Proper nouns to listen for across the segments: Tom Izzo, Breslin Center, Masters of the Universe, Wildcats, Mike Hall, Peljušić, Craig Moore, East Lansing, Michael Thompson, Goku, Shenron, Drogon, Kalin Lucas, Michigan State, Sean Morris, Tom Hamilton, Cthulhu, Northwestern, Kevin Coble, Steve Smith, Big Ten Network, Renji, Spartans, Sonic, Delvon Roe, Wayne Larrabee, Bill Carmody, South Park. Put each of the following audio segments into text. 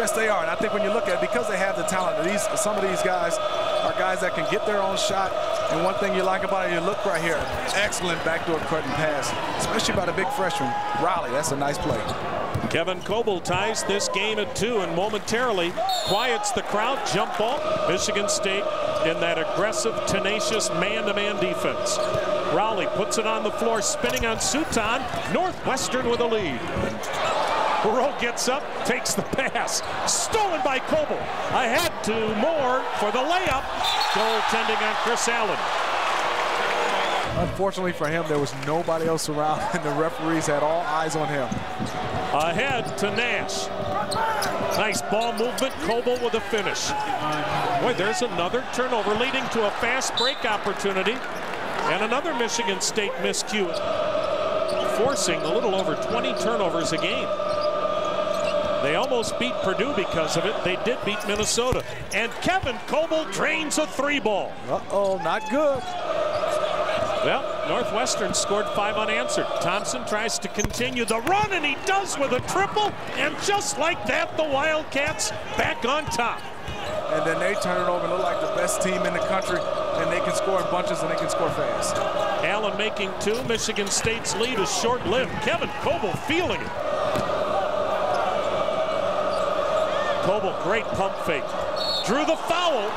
Yes, they are. And I think when you look at it, because they have the talent, some of these guys are guys that can get their own shot. And one thing you like about it, you look right here. Excellent backdoor cut and pass, especially by the big freshman, Riley. That's a nice play. Kevin Coble ties this game at 2 and momentarily quiets the crowd. Jump ball. Michigan State in that aggressive, tenacious man-to-man defense. Rowley puts it on the floor, spinning on Suton. Northwestern with a lead. Roe gets up, takes the pass. Stolen by Coble. Ahead to Moore for the layup. Goaltending on Chris Allen. Unfortunately for him, there was nobody else around, and the referees had all eyes on him. Ahead to Nash. Nice ball movement. Coble with a finish. Boy, there's another turnover leading to a fast break opportunity. And another Michigan State miscue, forcing a little over 20 turnovers a game. They almost beat Purdue because of it. They did beat Minnesota. And Kevin Coble drains a three ball. Uh-oh, not good. Well, Northwestern scored 5 unanswered. Thompson tries to continue the run, and he does with a triple. And just like that, the Wildcats back on top. And then they turn it over and look like the best team in the country. And they can score in bunches, and they can score fast. Allen making 2. Michigan State's lead is short-lived. Kevin Coble feeling it. Coble, great pump fake. Drew the foul.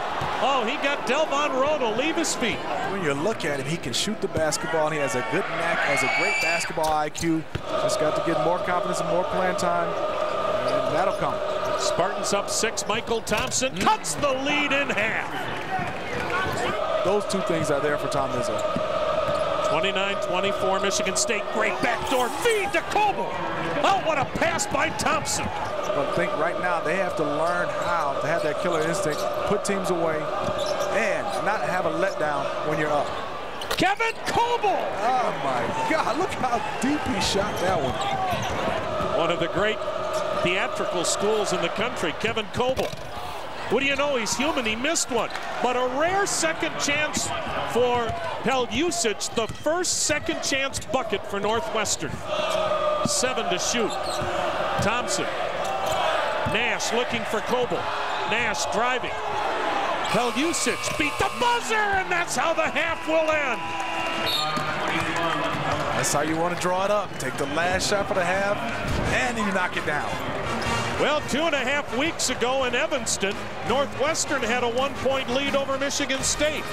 Oh, he got Delvon Roe to leave his feet. When you look at him, he can shoot the basketball, and he has a good knack, has a great basketball IQ. Just got to get more confidence and more playing time, and that'll come. Spartans up 6. Michael Thompson cuts the lead in half. Those two things are there for Tom Izzo. 29-24, Michigan State. Great backdoor feed to Coble. Oh, what a pass by Thompson. But I think right now they have to learn how to have that killer instinct, put teams away, and not have a letdown when you're up. Kevin Coble! Oh, my God. Look how deep he shot that one. One of the great theatrical schools in the country, Kevin Coble. What do you know? He's human. He missed one. But a rare second chance for Peljušić, the first second chance bucket for Northwestern. 7 to shoot. Thompson. Nash looking for Coble. Nash driving. Peljušić beat the buzzer, and that's how the half will end. That's how you want to draw it up. Take the last shot for the half, and you knock it down. Well, 2.5 weeks ago in Evanston, Northwestern had a 1-point lead over Michigan State.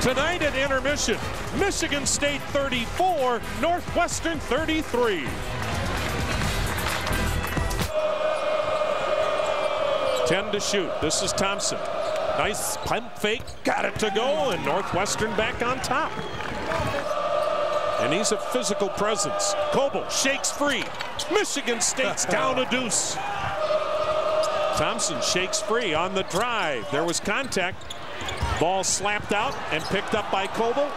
Tonight at intermission, Michigan State 34, Northwestern 33. 10 to shoot. This is Thompson. Nice pump fake. Got it to go, and Northwestern back on top. And he's a physical presence. Coble shakes free. Michigan State's down a deuce. Thompson shakes free on the drive. There was contact. Ball slapped out and picked up by Coble.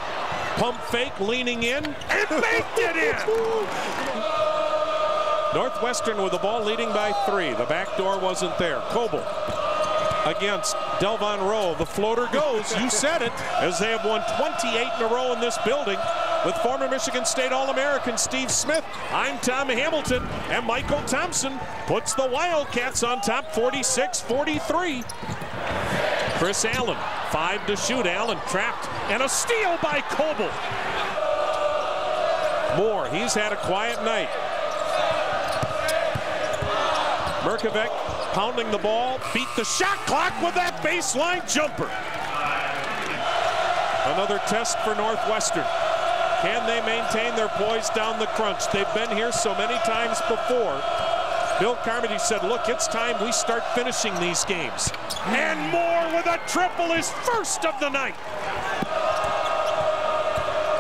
Pump fake, leaning in, and baked it in. Northwestern with the ball leading by 3. The back door wasn't there. Coble against Delvon Roe. The floater goes. You said it. As they have won 28 in a row in this building. With former Michigan State All-American Steve Smith, I'm Tom Hamilton, and Michael Thompson puts the Wildcats on top 46-43. Chris Allen, 5 to shoot. Allen trapped, and a steal by Coble. Moore, he's had a quiet night. Merkovec pounding the ball, beat the shot clock with that baseline jumper. Another test for Northwestern. Can they maintain their poise down the crunch? They've been here so many times before. Bill Carmody said, look, it's time we start finishing these games. And Moore with a triple, his first of the night.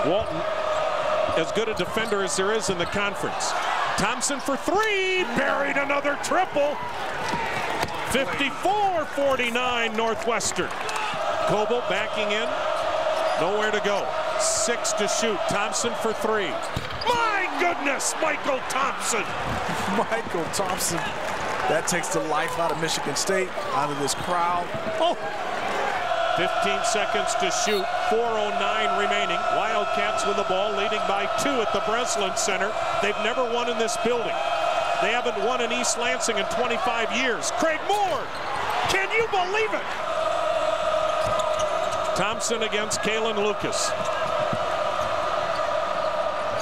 Walton, as good a defender as there is in the conference. Thompson for 3, buried another triple. 54-49 Northwestern. Coble backing in, nowhere to go. 6 to shoot. Thompson for 3. My goodness, Michael Thompson. Michael Thompson. That takes the life out of Michigan State, out of this crowd. Oh. 15 seconds to shoot. 4:09 remaining. Wildcats with the ball, leading by 2 at the Breslin Center. They've never won in this building. They haven't won in East Lansing in 25 years. Craig Moore, can you believe it? Thompson against Kalin Lucas.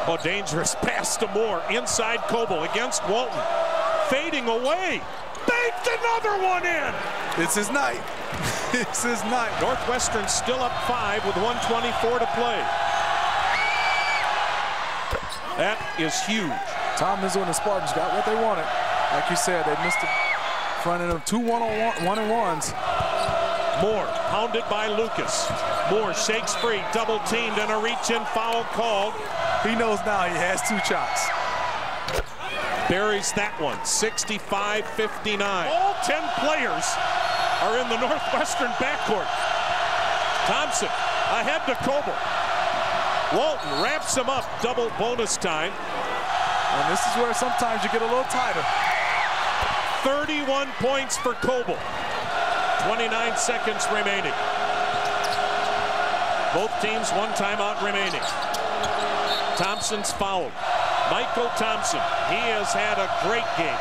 Oh, dangerous pass to Moore. Inside Coble against Walton. Fading away. Baked another one in. It's his night. It's his night. Northwestern still up 5 with 1:24 to play. That is huge. Tom Izzo and the Spartans got what they wanted. Like you said, they missed the front end of 2 one-on-ones. Moore pounded by Lucas. Moore shakes free, double teamed, and a reach-in foul called. He knows now he has two shots. Buries that one, 65-59. All 10 players are in the Northwestern backcourt. Thompson ahead to Coble. Walton wraps him up, double bonus time. And this is where sometimes you get a little tighter. 31 points for Coble. 29 seconds remaining. Both teams one timeout remaining. Thompson's fouled. Michael Thompson, he has had a great game.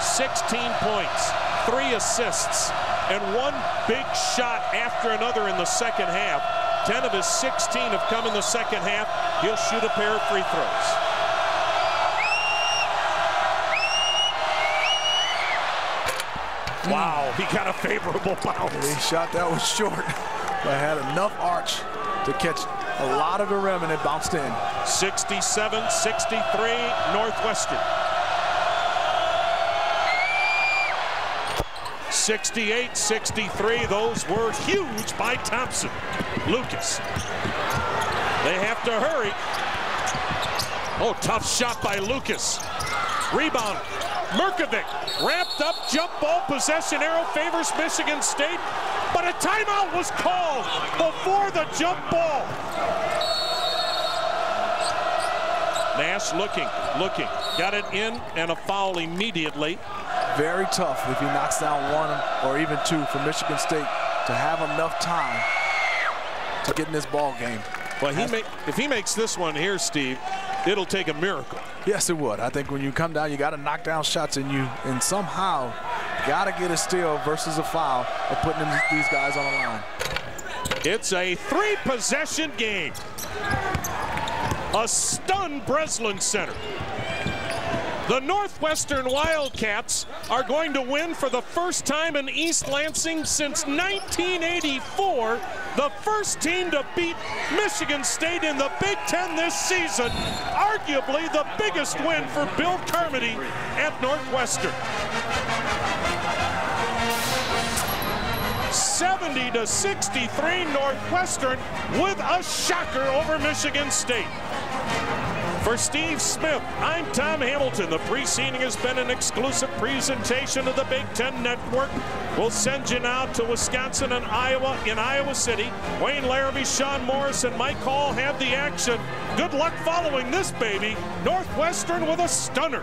16 points, 3 assists, and one big shot after another in the second half. 10 of his 16 have come in the second half. He'll shoot a pair of free throws. Wow, he got a favorable bounce. He shot that was short, but had enough arch to catch a lot of the rim, and it bounced in. 67-63, Northwestern. 68-63, those were huge by Thompson. Lucas. They have to hurry. Oh, tough shot by Lucas. Rebound. Mrkovic wrapped up, jump ball possession arrow favors Michigan State, but a timeout was called before the jump ball. Nash looking, got it in, and a foul immediately. Very tough if he knocks down one or even two for Michigan State to have enough time to get in this ball game. Well, if he makes this one here, Steve, it'll take a miracle. Yes, it would. I think when you come down, you got to knock down shots, and you somehow got to get a steal versus a foul of putting these guys on the line. It's a 3-possession game. A stunned Breslin Center. The Northwestern Wildcats are going to win for the first time in East Lansing since 1984. The first team to beat Michigan State in the Big Ten this season. Arguably the biggest win for Bill Carmody at Northwestern. 70-63 Northwestern with a shocker over Michigan State. For Steve Smith, I'm Tom Hamilton. The preceding has been an exclusive presentation of the Big Ten Network. We'll send you now to Wisconsin and Iowa in Iowa City. Wayne Larrabee, Sean Morris, and Mike Hall have the action. Good luck following this baby. Northwestern with a stunner.